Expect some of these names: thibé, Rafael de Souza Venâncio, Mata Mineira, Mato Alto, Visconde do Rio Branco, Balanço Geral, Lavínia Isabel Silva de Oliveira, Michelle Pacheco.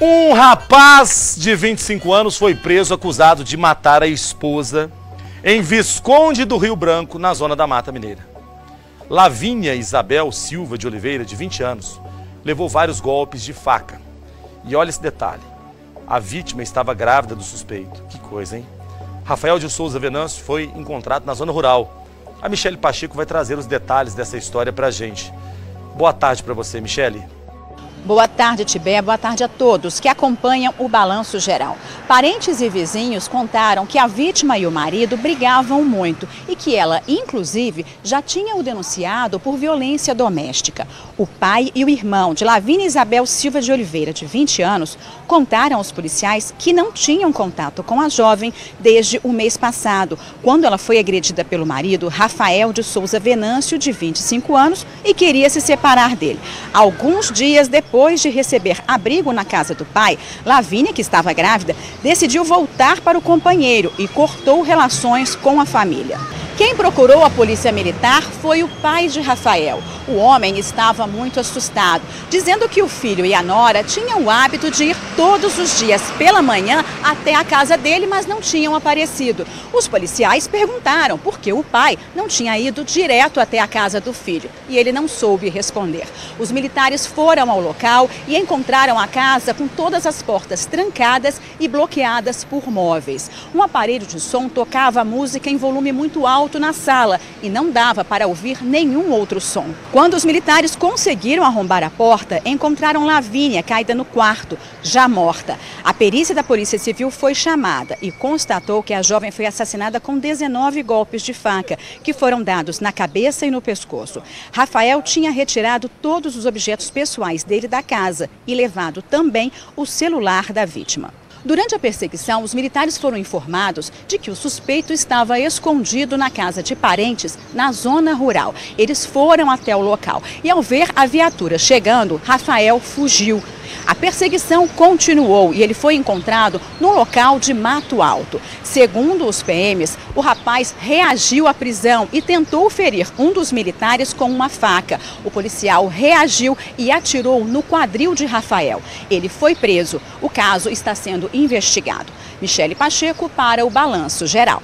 Um rapaz de 25 anos foi preso acusado de matar a esposa em Visconde do Rio Branco, na zona da Mata Mineira. Lavínia Isabel Silva de Oliveira, de 20 anos, levou vários golpes de faca. E olha esse detalhe, a vítima estava grávida do suspeito. Que coisa, hein? Rafael de Souza Venâncio foi encontrado na zona rural. A Michelle Pacheco vai trazer os detalhes dessa história pra gente. Boa tarde pra você, Michelle. Boa tarde, Tibé. Boa tarde a todos que acompanham o Balanço Geral. Parentes e vizinhos contaram que a vítima e o marido brigavam muito e que ela, inclusive, já tinha o denunciado por violência doméstica. O pai e o irmão de Lavínia Isabel Silva de Oliveira, de 20 anos, contaram aos policiais que não tinham contato com a jovem desde o mês passado, quando ela foi agredida pelo marido Rafael de Souza Venâncio, de 25 anos, e queria se separar dele. Alguns dias depois de receber abrigo na casa do pai, Lavínia, que estava grávida, decidiu voltar para o companheiro e cortou relações com a família. Quem procurou a polícia militar foi o pai de Rafael. O homem estava muito assustado, dizendo que o filho e a nora tinham o hábito de ir todos os dias pela manhã até a casa dele, mas não tinham aparecido. Os policiais perguntaram por que o pai não tinha ido direto até a casa do filho e ele não soube responder. Os militares foram ao local e encontraram a casa com todas as portas trancadas e bloqueadas por móveis. Um aparelho de som tocava música em volume muito alto na sala e não dava para ouvir nenhum outro som. Quando os militares conseguiram arrombar a porta, encontraram Lavínia caída no quarto, já morta. A perícia da Polícia Civil foi chamada e constatou que a jovem foi assassinada com 19 golpes de faca, que foram dados na cabeça e no pescoço. Rafael tinha retirado todos os objetos pessoais dele da casa e levado também o celular da vítima. Durante a perseguição, os militares foram informados de que o suspeito estava escondido na casa de parentes, na zona rural. Eles foram até o local e, ao ver a viatura chegando, Rafael fugiu. A perseguição continuou e ele foi encontrado num local de Mato Alto. Segundo os PMs, o rapaz reagiu à prisão e tentou ferir um dos militares com uma faca. O policial reagiu e atirou no quadril de Rafael. Ele foi preso. O caso está sendo investigado. Michelle Pacheco para o Balanço Geral.